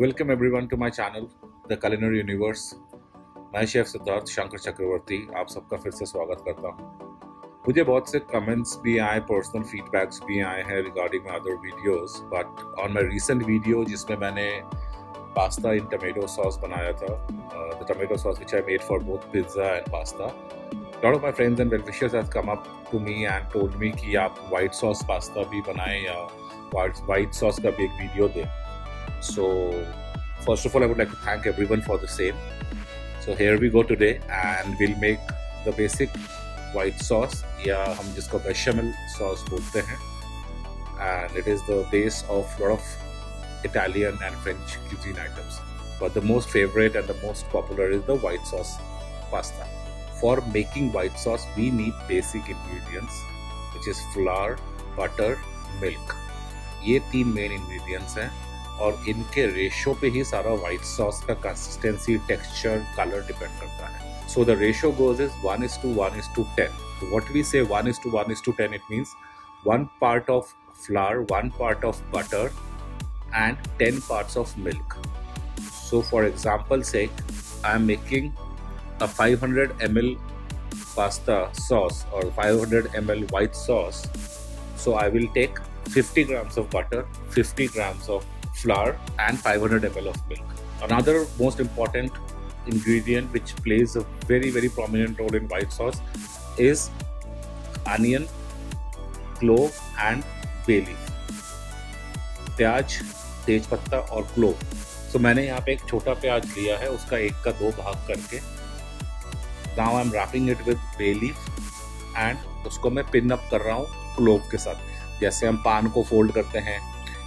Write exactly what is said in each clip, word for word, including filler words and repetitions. Welcome everyone to my channel, The Culinary Universe. मैं chef Siddharth Shankar चक्रवर्ती आप सबका फिर से स्वागत करता हूँ। मुझे बहुत से कमेंट्स भी आए, पर्सनल फीडबैक्स भी आए हैं regarding my other videos, but on my recent video जिसमें मैंने पास्ता इन टमेटो सॉस बनाया था, the tomato sauce which I made for both pizza and pasta, lot of my friends and well-wishers has come up to me and told me कि आप white sauce pasta भी बनाएं या white sauce का भी एक वीडियो दें। So first of all I would like to thank everyone for the same. So here we go today and we'll make the basic white sauce या हम जिसको बेचामेल sauce बोलते हैं, and it is the base of lot of Italian and French cuisine items, but the most favorite and the most popular is the white sauce pasta. For making white sauce we need basic ingredients which is flour, butter, milk. ये तीन main ingredients हैं और इनके ratio पे ही सारा white sauce का consistency, texture, colour depend करता है। So the ratio goes is one is to one is to ten. What we say one is to one is to ten, it means one part of flour, one part of butter and ten parts of milk. So for example say I am making a five hundred M L pasta sauce और five hundred M L white sauce. So I will take fifty grams of butter, fifty grams of flour and five hundred milliliters of milk. Another most important ingredient which plays a very very prominent role in white sauce is onion, clove and bay leaf. प्याज, तेज पत्ता और clove. So मैंने यहाँ पे एक छोटा प्याज लिया है, उसका एक का दो भाग करके। Now I'm wrapping it with bay leaf and उसको मैं पिन अप कर रहा हूँ क्लोव के साथ, जैसे हम पान को फोल्ड करते हैं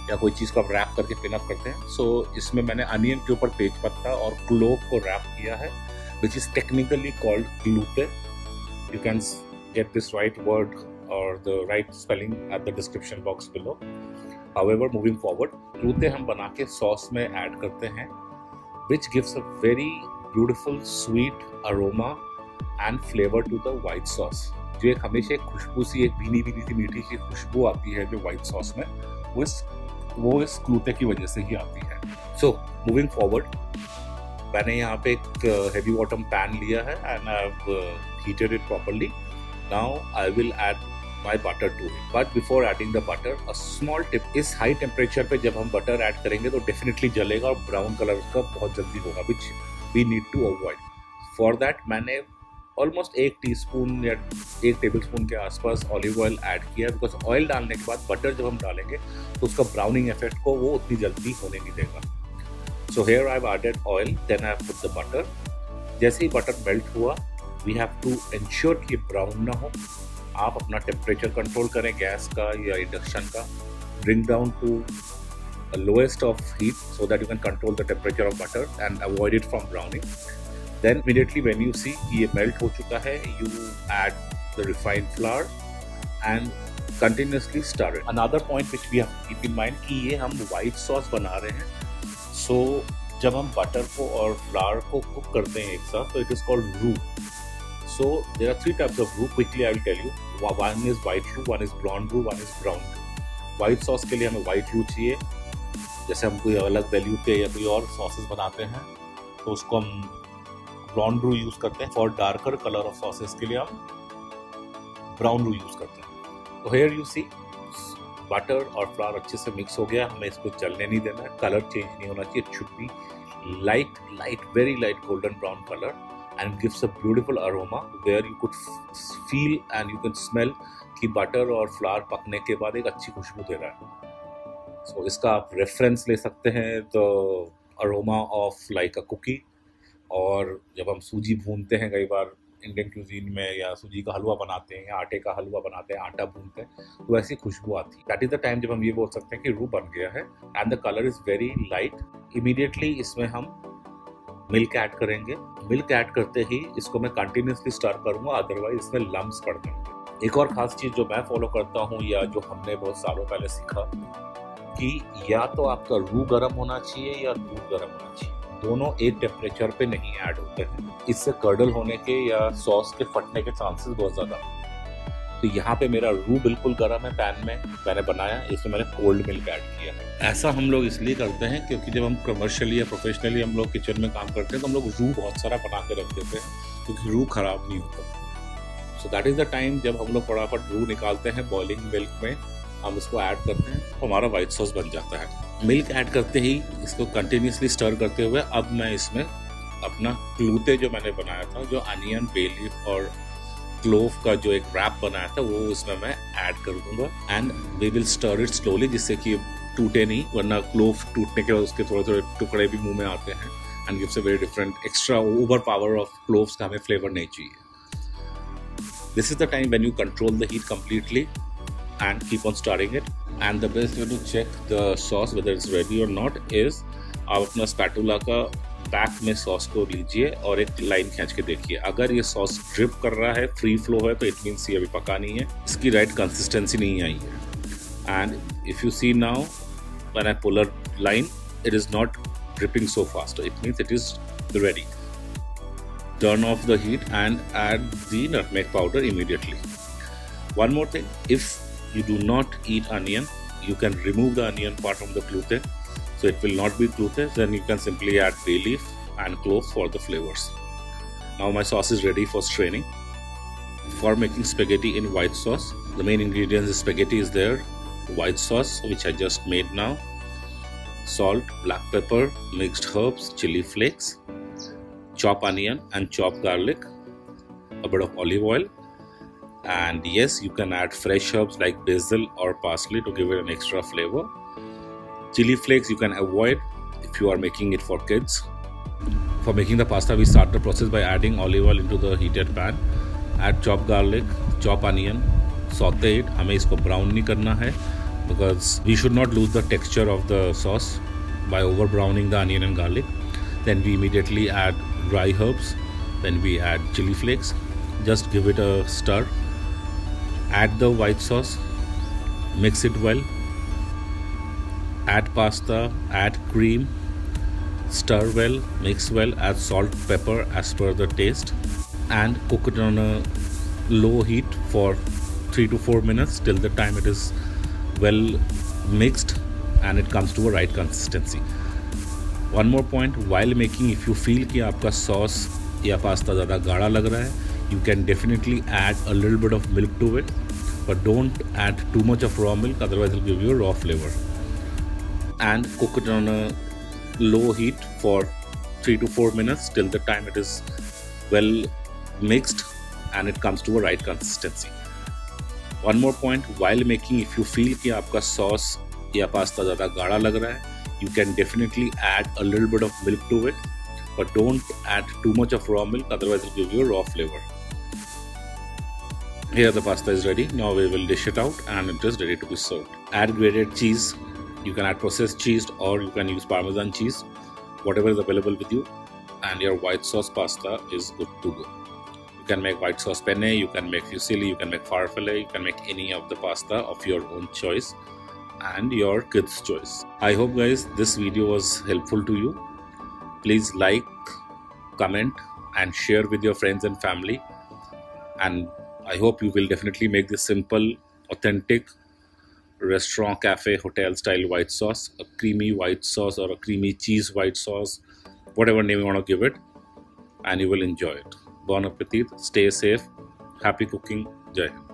या कोई चीज़ को आप रैप करके पिन अप करते हैं। सो so, इसमें मैंने अनियन के ऊपर तेज पत्ता और क्लोव को रैप किया है, which is technically called क्लूटे। You can get this right word और the right spelling at the description box below. However moving forward, क्लूटे हम बना के सॉस में ऐड करते हैं, which gives a very beautiful sweet aroma and flavour to the white sauce. जो एक हमेशा एक खुशबू सी, एक भीनी भीनी सी मीठी की खुशबू आती है जो वाइट सॉस में, वो इस वो इस क्लूटे की वजह से ही आती है। सो मूविंग फॉरवर्ड, मैंने यहाँ पे एक हेवी बॉटम पैन लिया है and I have heated it properly. Now I will add my butter to it, but before adding the butter a small tip, इस हाई टेम्परेचर पे जब हम बटर ऐड करेंगे तो डेफिनेटली जलेगा और ब्राउन कलर का बहुत जल्दी होगा, which we need to avoid. For that मैंने ऑलमोस्ट एक टीस्पून या एक टेबलस्पून के आसपास ऑलिव ऑयल ऐड किया, बिकॉज ऑयल डालने के बाद बटर जब हम डालेंगे तो उसका ब्राउनिंग इफेक्ट को वो उतनी जल्दी होने नहीं देगा। So here I have added oil, then I have put the butter. जैसे ही बटर मेल्ट हुआ, वी हैव टू इंश्योर कि ब्राउन ना हो। आप अपना टेम्परेचर कंट्रोल करें गैस का या इंडक्शन का, bring down to lowest of heat so that you can control the temperature of butter and avoid it from browning. Then immediately when you see कि ये मेल्ट हो चुका है, you add the refined flour and continuously stir it. Another point which we have to keep in mind कि ये हम white sauce बना रहे हैं, so जब हम butter को और flour को cook करते हैं एक साथ, तो it is called roux. So there are three types of roux. Quickly I will tell you. One is white roux, one is blonde roux, one is brown roux. White sauce के लिए हमें white roux चाहिए, जैसे हम कोई अलग value पे या कोई और sauces बनाते हैं, तो उसको हम ब्राउन रू यूज़ करते हैं। For darker colour of sauces के लिए हम ब्राउन रू यूज़ करते हैं। तो हेयर यू सी बटर और फ्लावर अच्छे से मिक्स हो गया, हमें इसको चलने नहीं देना है, कलर चेंज नहीं होना चाहिए। It should be light light very light golden brown colour and gives a beautiful aroma where you could feel and you can smell कि बटर और फ्लावर पकने के बाद एक अच्छी खुशबू दे रहा है। सो so, इसका आप रेफरेंस ले सकते हैं तो aroma of like a cookie. और जब हम सूजी भूनते हैं, कई बार इंडियन क्यूजीन में, या सूजी का हलवा बनाते हैं या आटे का हलवा बनाते हैं, आटा भूनते हैं तो ऐसी खुशबू आती है। दैट इज़ द टाइम जब हम ये बोल सकते हैं कि रू बन गया है and the colour is very light. Immediately इसमें हम मिल्क ऐड करेंगे। मिल्क ऐड करते ही इसको मैं कंटिन्यूसली स्टर करूँगा, अदरवाइज इसमें लम्ब्स पड़ जाएंगे। एक और ख़ास चीज़ जो मैं फॉलो करता हूँ या जो हमने बहुत सालों पहले सीखा, कि या तो आपका रू गर्म होना चाहिए या दूध गर्म होना चाहिए, दोनों एक टेम्परेचर पे नहीं ऐड होते हैं। इससे कर्डल होने के या सॉस के फटने के चांसेस बहुत ज़्यादा। तो यहाँ पे मेरा रूह बिल्कुल गर्म है पैन में, मैंने बनाया, इसमें मैंने कोल्ड मिल्क ऐड किया है। ऐसा हम लोग इसलिए करते हैं क्योंकि जब हम कमर्शियली या प्रोफेशनली हम लोग किचन में काम करते हैं तो हम लोग रूह बहुत सारा बना के रख देते हैं क्योंकि रूह ख़राब नहीं होता। So that is the time जब हम लोग फटाफट रूह निकालते हैं, बॉइलिंग मिल्क में हम इसको ऐड करते हैं, हमारा वाइट सॉस बन जाता है। मिल्क ऐड करते ही इसको कंटिन्यूसली स्टर करते हुए अब मैं इसमें अपना क्लूटे जो मैंने बनाया था, जो अनियन, बे लीफ और क्लोव का जो एक रैप बनाया था, वो उसमें मैं ऐड कर दूंगा and we will stir it slowly, जिससे कि टूटे नहीं, वरना क्लोव टूटने के बाद उसके थोड़े थोड़े टुकड़े भी मुंह में आते हैं and gives a very different extra over power of cloves का हमें फ्लेवर नहीं चाहिए। This is the time when you control the heat completely and keep on stirring it, and the best way to check the sauce whether it's ready or not is आप अपना spatula का back में sauce को लीजिए और एक line खींच के देखिए। अगर ये सॉस ड्रिप कर रहा है, फ्री फ्लो है, तो इट मीन्स ये अभी पका नहीं है, इसकी राइट कंसिस्टेंसी नहीं आई है। And if you see now when I pull a line, it is not dripping so fast, it means it is ready. Turn off the heat and add the nutmeg powder immediately. One more thing, if you do not eat onion, you can remove the onion part from the clouté, so it will not be clouté. Then you can simply add bay leaf and cloves for the flavors. Now my sauce is ready for straining. For making spaghetti in white sauce, the main ingredients is spaghetti is there, white sauce which I just made now, salt, black pepper, mixed herbs, chili flakes, chopped onion and chopped garlic, a bit of olive oil. And yes, you can add fresh herbs like basil or parsley to give it an extra flavor. Chili flakes you can avoid if you are making it for kids. For making the pasta, we start the process by adding olive oil into the heated pan. Add chopped garlic, chopped onion, saute it. हमें इसको brown नहीं करना है because we should not lose the texture of the sauce by over browning the onion and garlic. Then we immediately add dry herbs. Then we add chili flakes. Just give it a stir. Add the white sauce, mix it well, add pasta, add cream, stir well, mix well, add salt, pepper as per the taste and cook it on a low heat for three to four minutes till the time it is well mixed and it comes to a right consistency. One more point, while making if you feel कि आपका sauce या pasta ज़्यादा गाढ़ा लग रहा है, you can definitely add a little bit of milk to it, but don't add too much of raw milk, otherwise it will give you a raw flavor. And cook it on a low heat for three to four minutes till the time it is well mixed and it comes to a right consistency. One more point, while making if you feel कि आपका sauce या pasta ज़्यादा गाढ़ा लग रहा है, you can definitely add a little bit of milk to it, but don't add too much of raw milk, otherwise it will give you a raw flavor. Here the pasta is ready. Now we will dish it out and it is ready to be served. Add grated cheese. You can add processed cheese or you can use Parmesan cheese, whatever is available with you, and your white sauce pasta is good to go. You can make white sauce penne, you can make fusilli, you can make farfalle, you can make any of the pasta of your own choice and your kids' choice. I hope guys this video was helpful to you. Please like, comment and share with your friends and family, and I hope you will definitely make this simple, authentic restaurant, cafe, hotel style white sauce, a creamy white sauce or a creamy cheese white sauce, whatever name you want to give it, and you will enjoy it. Bon appetit, stay safe, happy cooking, Jai Hind.